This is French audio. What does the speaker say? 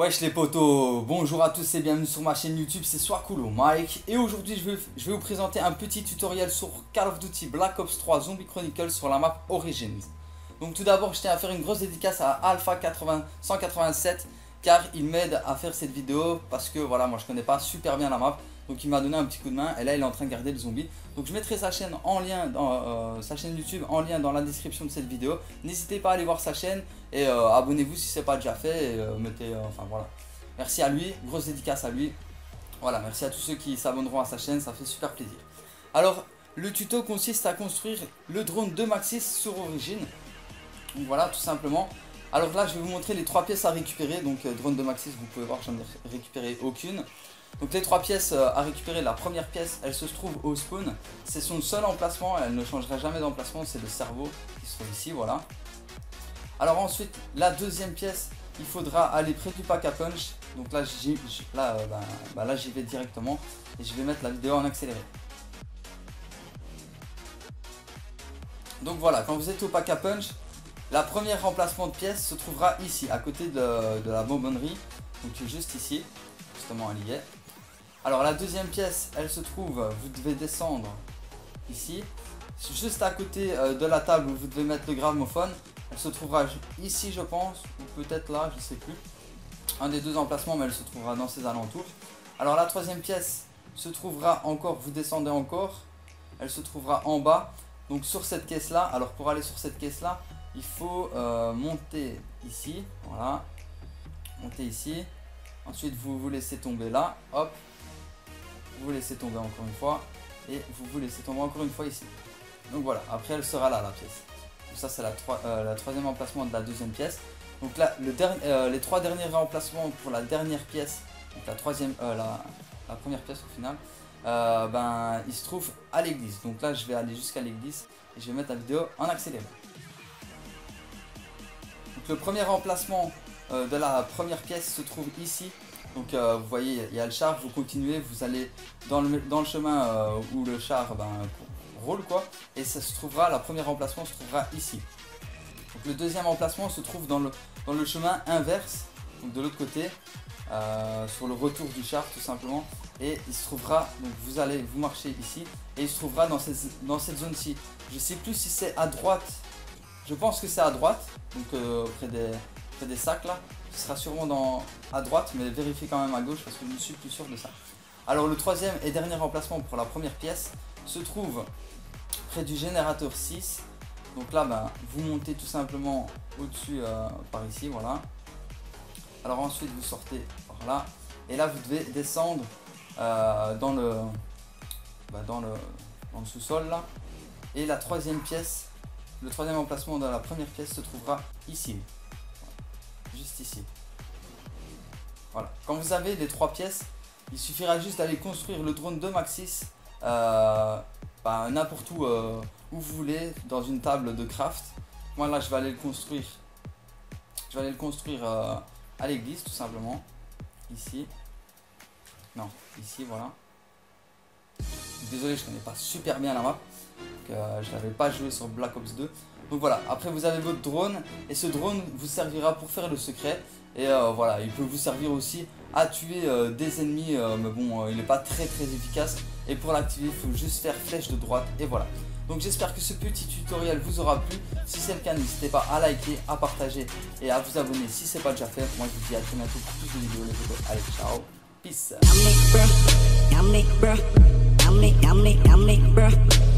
Wesh les potos, bonjour à tous et bienvenue sur ma chaîne YouTube, c'est Soiscoolmec. Et aujourd'hui je vais vous présenter un petit tutoriel sur Call of Duty Black Ops 3 Zombie Chronicles sur la map Origins. Donc tout d'abord je tiens à faire une grosse dédicace à Alpha 80 187, car il m'aide à faire cette vidéo parce que voilà, moi je connais pas super bien la map. Donc il m'a donné un petit coup de main et là il est en train de garder le zombie. Donc je mettrai sa chaîne en lien dans, sa chaîne YouTube en lien dans la description de cette vidéo. N'hésitez pas à aller voir sa chaîne et abonnez-vous si ce n'est pas déjà fait. Et, enfin voilà. Merci à lui, grosse dédicace à lui. Voilà, merci à tous ceux qui s'abonneront à sa chaîne, ça fait super plaisir. Alors le tuto consiste à construire le drone de Maxis sur Origins. Donc voilà, tout simplement. Alors là je vais vous montrer les trois pièces à récupérer. Donc drone de Maxis, vous pouvez voir, je n'en ai récupéré aucune. Donc les trois pièces à récupérer, la première pièce, elle se trouve au spawn. C'est son seul emplacement, elle ne changera jamais d'emplacement, c'est le cerveau qui se trouve ici, voilà. Alors ensuite, la deuxième pièce, il faudra aller près du pack à punch. Donc là, j'y vais directement et je vais mettre la vidéo en accéléré. Donc voilà, quand vous êtes au pack à punch, la première remplacement de pièce se trouvera ici, à côté de la bonbonnerie, donc juste ici, justement elle y est. Alors la deuxième pièce, elle se trouve, vous devez descendre ici, juste à côté de la table où vous devez mettre le gramophone. Elle se trouvera ici je pense, ou peut-être là, je ne sais plus. Un des deux emplacements, mais elle se trouvera dans ses alentours. Alors la troisième pièce se trouvera encore, vous descendez encore, elle se trouvera en bas, donc sur cette caisse là. Alors pour aller sur cette caisse là, il faut monter ici, voilà, monter ici. Ensuite vous vous laissez tomber là, hop. Vous laissez tomber encore une fois et vous vous laissez tomber encore une fois ici. Donc voilà, après elle sera là la pièce. Donc ça c'est la troisième emplacement de la deuxième pièce. Donc là les trois derniers remplacements pour la dernière pièce, donc la troisième, la première pièce au final, ben il se trouve à l'église. Donc là je vais aller jusqu'à l'église et je vais mettre la vidéo en accéléré. Donc le premier remplacement de la première pièce se trouve ici. Donc vous voyez il y a le char, vous continuez, vous allez dans le chemin où le char roule quoi, et ça se trouvera, la première emplacement se trouvera ici. Donc le deuxième emplacement se trouve dans le chemin inverse, donc de l'autre côté, sur le retour du char tout simplement, et il se trouvera, donc vous allez vous marcher ici et il se trouvera dans cette zone-ci. Je sais plus si c'est à droite, je pense que c'est à droite, donc près des sacs là. Ce sera sûrement à droite, mais vérifiez quand même à gauche parce que je ne suis plus sûr de ça. Alors le troisième et dernier emplacement pour la première pièce se trouve près du générateur 6. Donc là vous montez tout simplement au dessus par ici, voilà. Alors ensuite vous sortez par là et là vous devez descendre dans le sous-sol là. Et la troisième pièce, le troisième emplacement de la première pièce se trouvera ici, juste ici. Voilà, quand vous avez les trois pièces, il suffira juste d'aller construire le drone de Maxis n'importe où vous voulez, dans une table de craft. Moi là je vais aller le construire à l'église tout simplement, ici, non ici, voilà. Désolé je connais pas super bien la map, donc, je l'avais pas joué sur Black Ops 2. Donc voilà, après vous avez votre drone et ce drone vous servira pour faire le secret. Et voilà, il peut vous servir aussi à tuer des ennemis, mais bon, il n'est pas très efficace. Et pour l'activer, il faut juste faire flèche de droite et voilà. Donc j'espère que ce petit tutoriel vous aura plu. Si c'est le cas, n'hésitez pas à liker, à partager et à vous abonner si ce n'est pas déjà fait. Moi je vous dis à très bientôt pour plus de vidéos les photos. Allez, ciao, peace.